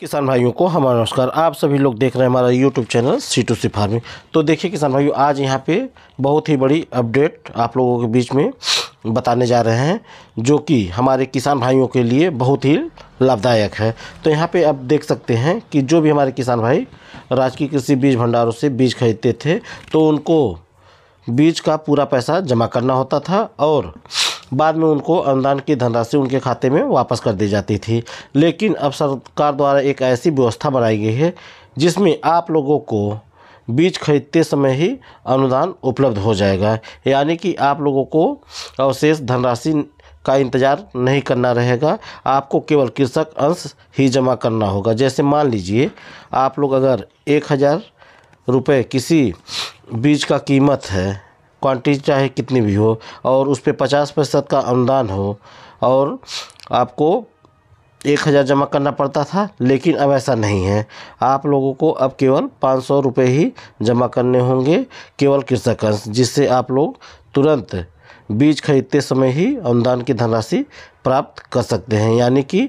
किसान भाइयों को हमारा नमस्कार। आप सभी लोग देख रहे हैं हमारा यूट्यूब चैनल C2C फार्मिंग। तो देखिए किसान भाइयों, आज यहाँ पे बहुत ही बड़ी अपडेट आप लोगों के बीच में बताने जा रहे हैं, जो कि हमारे किसान भाइयों के लिए बहुत ही लाभदायक है। तो यहाँ पे आप देख सकते हैं कि जो भी हमारे किसान भाई राजकीय कृषि बीज भंडारों से बीज खरीदते थे तो उनको बीज का पूरा पैसा जमा करना होता था और बाद में उनको अनुदान की धनराशि उनके खाते में वापस कर दी जाती थी। लेकिन अब सरकार द्वारा एक ऐसी व्यवस्था बनाई गई है जिसमें आप लोगों को बीज खरीदते समय ही अनुदान उपलब्ध हो जाएगा, यानी कि आप लोगों को अवशेष धनराशि का इंतज़ार नहीं करना रहेगा। आपको केवल कृषक अंश ही जमा करना होगा। जैसे मान लीजिए आप लोग अगर 1000 रुपये किसी बीज का कीमत है, क्वांटिटी चाहे कितनी भी हो, और उस पर 50% का अनुदान हो और आपको 1000 जमा करना पड़ता था, लेकिन अब ऐसा नहीं है। आप लोगों को अब केवल 500 रुपये ही जमा करने होंगे, केवल कृषक अंश, जिससे आप लोग तुरंत बीज खरीदते समय ही अनुदान की धनराशि प्राप्त कर सकते हैं, यानी कि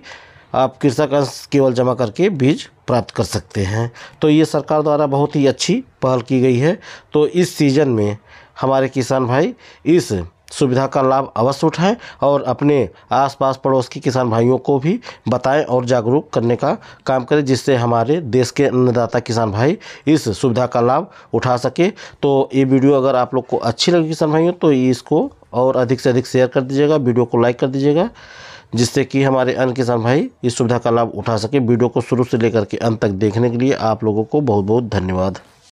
आप कृषक अंश केवल जमा करके बीज प्राप्त कर सकते हैं। तो ये सरकार द्वारा बहुत ही अच्छी पहल की गई है। तो इस सीज़न में हमारे किसान भाई इस सुविधा का लाभ अवश्य उठाएं और अपने आसपास पड़ोस के किसान भाइयों को भी बताएं और जागरूक करने का काम करें, जिससे हमारे देश के अन्नदाता किसान भाई इस सुविधा का लाभ उठा सके। तो ये वीडियो अगर आप लोग को अच्छी लगी किसान भाइयों, तो इसको और अधिक से अधिक शेयर कर दीजिएगा, वीडियो को लाइक कर दीजिएगा, जिससे कि हमारे अन्य किसान भाई इस सुविधा का लाभ उठा सके। वीडियो को शुरू से लेकर के अंत तक देखने के लिए आप लोगों को बहुत बहुत धन्यवाद।